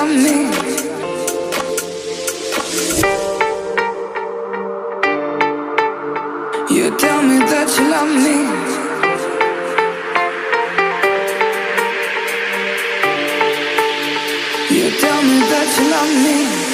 on me. You tell me that you love me. You tell me that you love me.